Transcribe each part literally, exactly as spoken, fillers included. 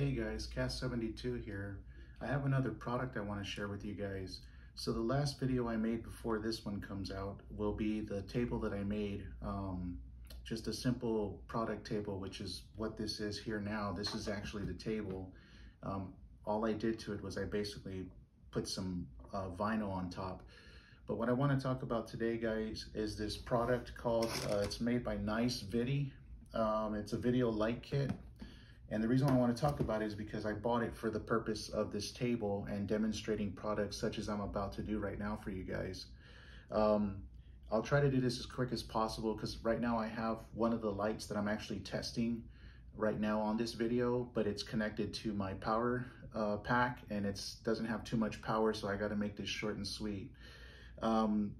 Hey guys, Cast seventy-two here. I have another product I want to share with you guys. So the last video I made before this one comes out will be the table that I made, um, just a simple product table, which is what this is here now. This is actually the table. Um, all I did to it was I basically put some uh, vinyl on top. But what I want to talk about today, guys, is this product called, uh, it's made by NiceVeedi. Um, it's a video light kit. And the reason I want to talk about it is because I bought it for the purpose of this table and demonstrating products such as I'm about to do right now for you guys. Um, I'll try to do this as quick as possible because right now I have one of the lights that I'm actually testing right now on this video, but it's connected to my power uh, pack and it doesn't have too much power, so I got to make this short and sweet. Um,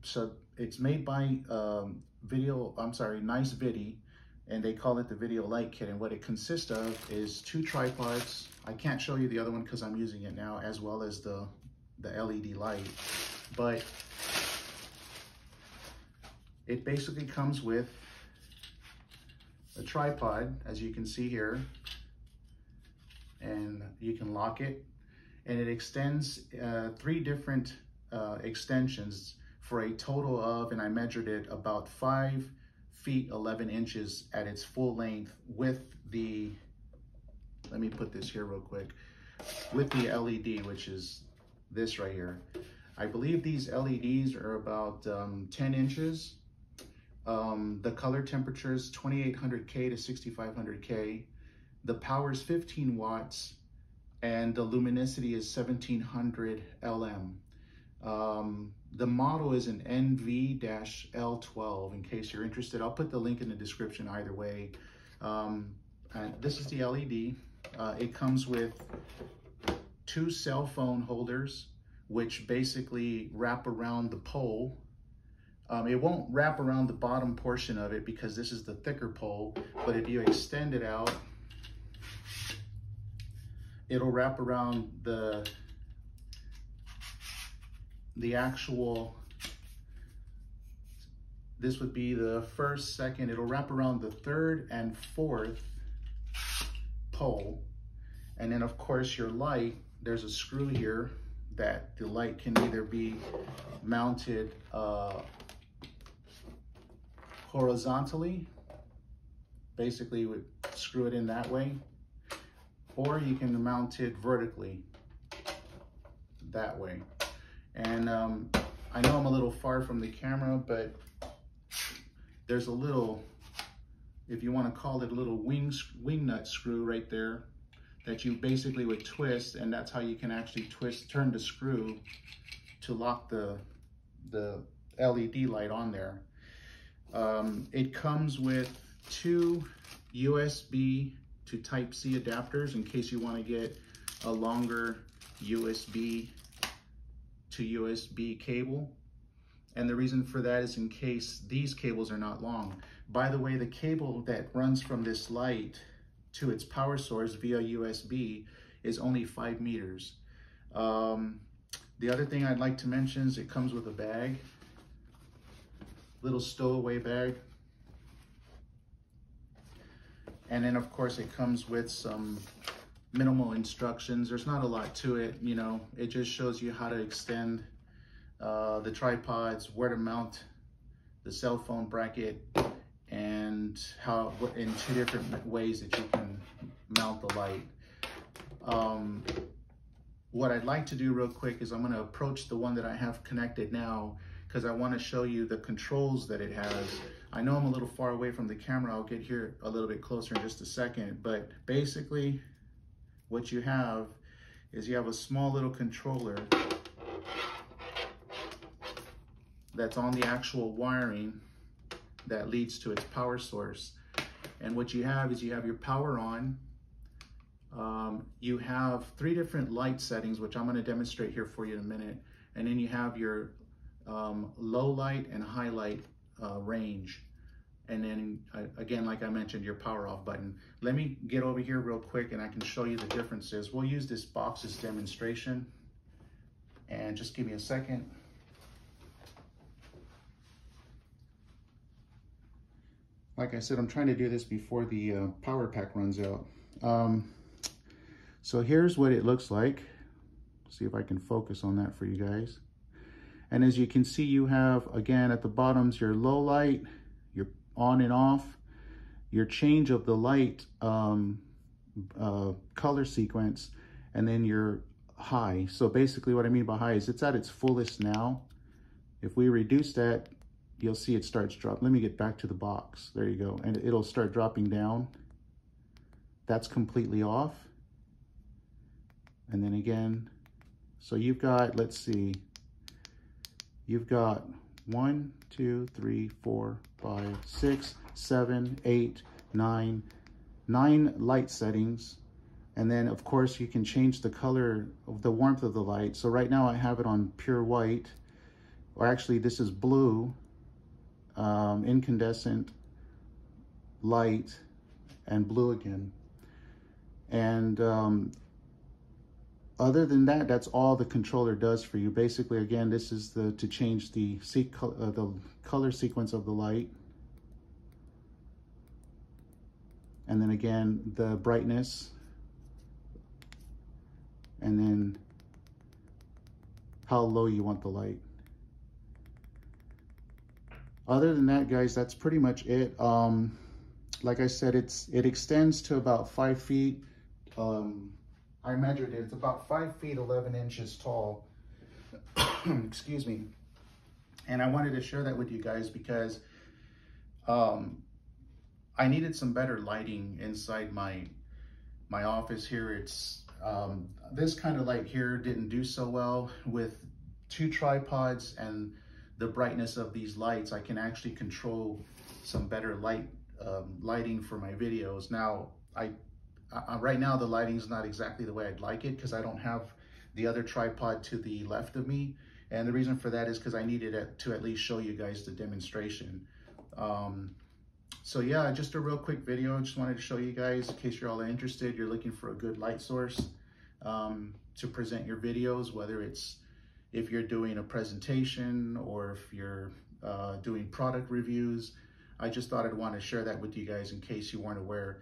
so it's made by um, video, I'm sorry, NiceVeedi. And they call it the video light kit. And what it consists of is two tripods. I can't show you the other one because I'm using it now, as well as the, the L E D light. But it basically comes with a tripod, as you can see here, and you can lock it. And it extends uh, three different uh, extensions for a total of, and I measured it, about five feet eleven inches at its full length with the, let me put this here real quick, with the L E D, which is this right here. I believe these L E Ds are about um, ten inches. Um, the color temperature is twenty-eight hundred K to sixty-five hundred K. The power is fifteen watts and the luminosity is seventeen hundred L M. Um, the model is an N V L twelve, in case you're interested. I'll put the link in the description either way. Um, and this is the L E D. Uh, it comes with two cell phone holders, which basically wrap around the pole. Um, it won't wrap around the bottom portion of it because this is the thicker pole, but if you extend it out, it'll wrap around the the actual, this would be the first, second, it'll wrap around the third and fourth pole. And then of course your light, there's a screw here that the light can either be mounted uh, horizontally, basically you would screw it in that way, or you can mount it vertically that way. And um, I know I'm a little far from the camera, but there's a little, if you want to call it a little wing, wing nut screw right there that you basically would twist, and that's how you can actually twist, turn the screw to lock the, the L E D light on there. Um, it comes with two U S B to Type C adapters in case you want to get a longer U S B to U S B cable, and the reason for that is in case these cables are not long. By the way, the cable that runs from this light to its power source via U S B is only five meters. Um, the other thing I'd like to mention is it comes with a bag, little stowaway bag, and then of course it comes with some minimal instructions. There's not a lot to it, you know, it just shows you how to extend uh, the tripods, where to mount the cell phone bracket, and how in two different ways that you can mount the light. Um, what I'd like to do real quick is I'm going to approach the one that I have connected now because I want to show you the controls that it has. I know I'm a little far away from the camera, I'll get here a little bit closer in just a second, but basically what you have is you have a small little controller that's on the actual wiring that leads to its power source. And what you have is you have your power on. Um, you have three different light settings, which I'm going to demonstrate here for you in a minute. And then you have your um, low light and high light uh, range. And then again, like I mentioned, your power off button. Let me get over here real quick and I can show you the differences. We'll use this box as demonstration. And just give me a second. Like I said, I'm trying to do this before the uh, power pack runs out. Um, So here's what it looks like. See if I can focus on that for you guys. And as you can see, you have, again, at the bottoms, your low light, your on and off, your change of the light um, uh, color sequence, and then your high. So basically what I mean by high is it's at its fullest now. If we reduce that, you'll see it starts dropping. Let me get back to the box. There you go. And it'll start dropping down. That's completely off. And then again, so you've got, let's see, you've got one, two, three, four, five, six, seven, eight, nine, nine light settings. And then of course you can change the color of the warmth of the light. So right now I have it on pure white, or actually this is blue, um, incandescent light and blue again. And um, other than that, that's all the controller does for you. Basically, again, this is the to change the se uh, the color sequence of the light. And then again, the brightness. And then how low you want the light. Other than that, guys, that's pretty much it. Um, like I said, it's it extends to about five feet. Um, I measured it, it's about five feet, eleven inches tall, excuse me. And I wanted to share that with you guys because um, I needed some better lighting inside my my office here. It's um, this kind of light here didn't do so well with two tripods and the brightness of these lights. I can actually control some better light um, lighting for my videos. Now, I Uh, right now the lighting's not exactly the way I'd like it because I don't have the other tripod to the left of me, and the reason for that is because I needed to at least show you guys the demonstration. Um, so yeah, just a real quick video. I just wanted to show you guys in case you're all interested, you're looking for a good light source um, to present your videos, whether it's if you're doing a presentation or if you're uh, doing product reviews. I just thought I'd want to share that with you guys in case you weren't aware.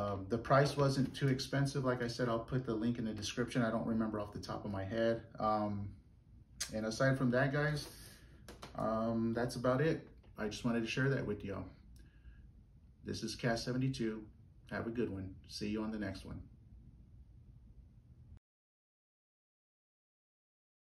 Um, the price wasn't too expensive. Like I said, I'll put the link in the description. I don't remember off the top of my head. Um, and aside from that, guys, um, that's about it. I just wanted to share that with y'all. This is Cast seventy-two. Have a good one. See you on the next one.